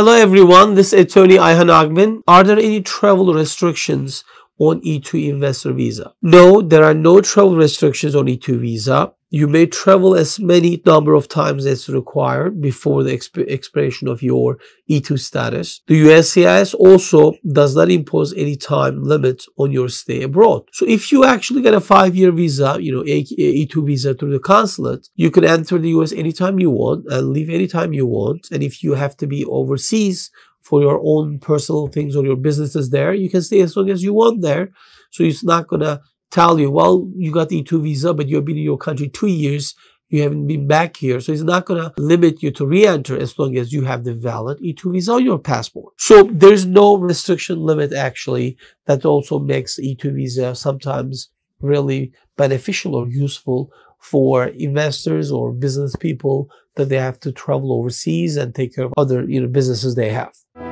Hello everyone, this is attorney Ayhan Ogmen. Are there any travel restrictions on E2 investor visa? No, there are no travel restrictions on E2 visa. You may travel as many number of times as required before the expiration of your E2 status. The USCIS also does not impose any time limit on your stay abroad. So if you actually get a 5-year visa, you know, E2 visa through the consulate, you can enter the US anytime you want and leave anytime you want. And if you have to be overseas for your own personal things or your businesses there, you can stay as long as you want there. So it's not going to tell you, well, you got the E2 visa, but you've been in your country 2 years, you haven't been back here. So it's not going to limit you to re-enter as long as you have the valid E2 visa on your passport. So there's no restriction limit actually. That also makes E2 visa sometimes really beneficial or useful for investors or business people that they have to travel overseas and take care of other businesses they have.